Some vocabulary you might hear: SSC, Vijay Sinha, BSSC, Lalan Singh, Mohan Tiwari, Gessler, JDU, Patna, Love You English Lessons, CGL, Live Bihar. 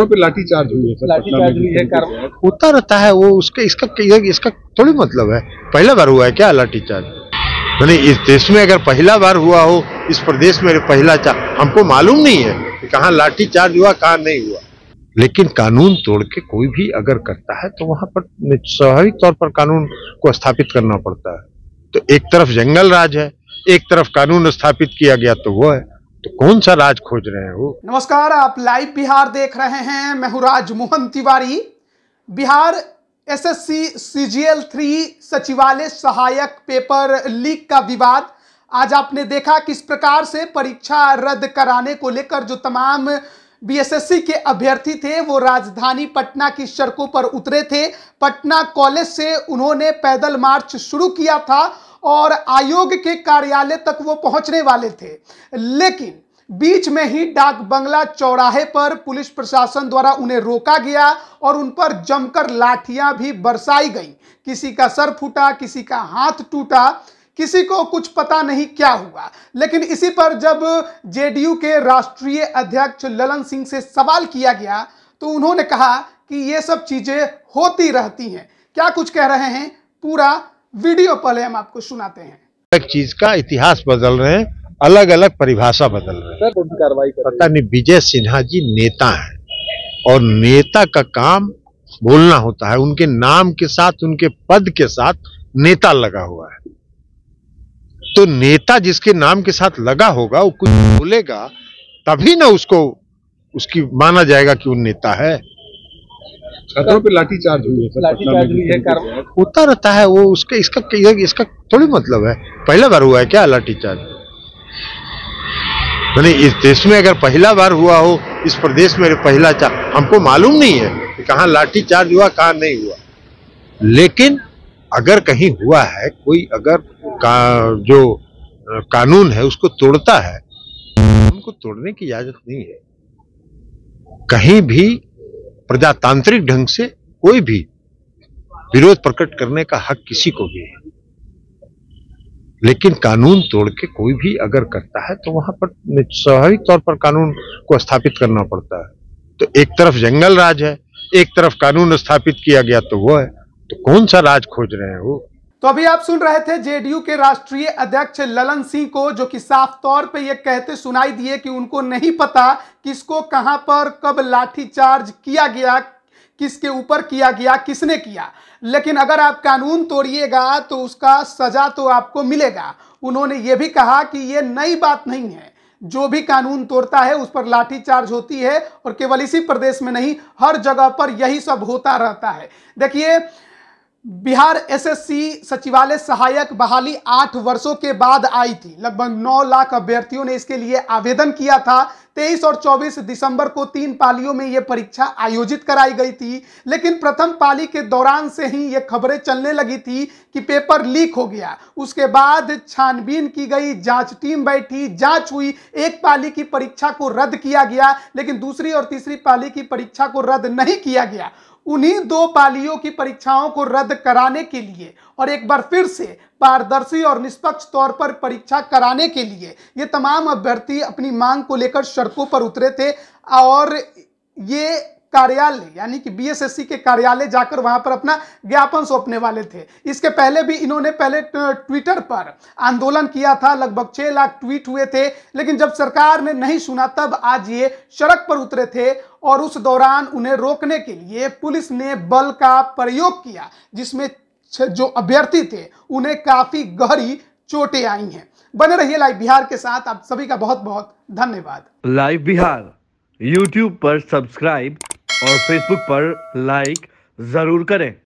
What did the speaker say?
स्थल पे लाठीचार्ज हुई है, होता रहता है वो, उसके इसका थोड़ी मतलब है। पहला बार हुआ है क्या लाठीचार्ज? मैंने इस देश में अगर पहला बार हुआ हो, इस प्रदेश में पहला हमको मालूम नहीं है कहाँ लाठीचार्ज हुआ कहाँ नहीं हुआ। लेकिन कानून तोड़ के कोई भी अगर करता है तो वहां पर स्वाभाविक तौर पर कानून को स्थापित करना पड़ता है। तो एक तरफ जंगल राज है, एक तरफ कानून स्थापित किया गया, तो वो है तो कौन सा राज खोज रहे हैं वो। नमस्कार, आप लाइव बिहार देख रहे हैं, मैं हूं राज मोहन तिवारी। बिहार एसएससी सीजीएल 3 सचिवालय सहायक पेपर लीक का विवाद, आज आपने देखा किस प्रकार से परीक्षा रद्द कराने को लेकर जो तमाम बीएसएससी के अभ्यर्थी थे वो राजधानी पटना की सड़कों पर उतरे थे। पटना कॉलेज से उन्होंने पैदल मार्च शुरू किया था और आयोग के कार्यालय तक वो पहुंचने वाले थे, लेकिन बीच में ही डाक बंगला चौराहे पर पुलिस प्रशासन द्वारा उन्हें रोका गया और उन पर जमकर लाठियां भी बरसाई गईं। किसी का सर फूटा, किसी का हाथ टूटा, किसी को कुछ पता नहीं क्या हुआ। लेकिन इसी पर जब जेडीयू के राष्ट्रीय अध्यक्ष ललन सिंह से सवाल किया गया तो उन्होंने कहा कि ये सब चीजें होती रहती हैं। क्या कुछ कह रहे हैं, पूरा वीडियो पहले हम आपको सुनाते हैं। एक चीज का इतिहास बदल रहे हैं, अलग अलग परिभाषा बदल रहे हैं। कार्रवाई पता नहीं, विजय सिन्हा जी नेता हैं और नेता का काम बोलना होता है। उनके नाम के साथ, उनके पद के साथ नेता लगा हुआ है, तो नेता जिसके नाम के साथ लगा होगा वो कुछ बोलेगा तभी ना उसको उसकी माना जाएगा कि वो नेता है। छात्रों पे लाठीचार्ज हुई है, होता रहता है वो, इसका थोड़ी मतलब है। पहला बार हुआ है क्या लाठीचार्ज? मैंने इस देश में अगर पहला बार हुआ हो, इस प्रदेश में पहला हमको मालूम नहीं है कि कहाँ लाठीचार्ज हुआ कहाँ नहीं हुआ। लेकिन अगर कहीं हुआ है, कोई अगर जो कानून है उसको तोड़ता है, उनको तोड़ने की इजाजत नहीं है। कहीं भी प्रजातांत्रिक ढंग से कोई भी विरोध प्रकट करने का हक किसी को भी है। लेकिन कानून तोड़ के कोई भी अगर करता है तो वहां पर स्वाभाविक तौर पर कानून को स्थापित करना पड़ता है। तो एक तरफ जंगल राज है, एक तरफ कानून स्थापित किया गया, तो वो है तो कौन सा राज खोज रहे हैं वो। तो अभी आप सुन रहे थे जेडीयू के राष्ट्रीय अध्यक्ष ललन सिंह को, जो कि साफ तौर पे ये कहते सुनाई दिए कि उनको नहीं पता किसको कहां पर कब लाठीचार्ज किया गया, किसके ऊपर किया गया, किसने किया। लेकिन अगर आप कानून तोड़िएगा तो उसका सजा तो आपको मिलेगा। उन्होंने ये भी कहा कि ये नई बात नहीं है, जो भी कानून तोड़ता है उस पर लाठीचार्ज होती है और केवल इसी प्रदेश में नहीं, हर जगह पर यही सब होता रहता है। देखिए, बिहार एसएससी सचिवालय सहायक बहाली 8 वर्षों के बाद आई थी। लगभग 9 लाख अभ्यर्थियों ने इसके लिए आवेदन किया था। 23 और 24 दिसंबर को 3 पालियों में यह परीक्षा आयोजित कराई गई थी। लेकिन प्रथम पाली के दौरान से ही ये खबरें चलने लगी थी कि पेपर लीक हो गया। उसके बाद छानबीन की गई, जांच टीम बैठी, जांच हुई, 1 पाली की परीक्षा को रद्द किया गया, लेकिन दूसरी और तीसरी पाली की परीक्षा को रद्द नहीं किया गया। उन्हीं 2 पालियों की परीक्षाओं को रद्द कराने के लिए और एक बार फिर से पारदर्शी और निष्पक्ष तौर पर परीक्षा कराने के लिए ये तमाम अभ्यर्थी अपनी मांग को लेकर सड़कों पर उतरे थे और ये कार्यालय यानी कि बीएसएससी के कार्यालय जाकर वहां पर अपना ज्ञापन सौंपने वाले थे। इसके पहले भी इन्होंने पहले ट्विटर पर आंदोलन किया था, लगभग 6 लाख ट्वीट हुए थे। लेकिन जब सरकार ने नहीं सुना तब आज ये सड़क पर उतरे थे और उस दौरान उन्हें रोकने के लिए पुलिस ने बल का प्रयोग किया, जिसमें जो अभ्यर्थी थे उन्हें काफी गहरी चोटें आई हैं। बने रहिए लाइव बिहार के साथ। आप सभी का बहुत बहुत धन्यवाद। लाइव बिहार YouTube पर सब्सक्राइब और Facebook पर लाइक जरूर करें।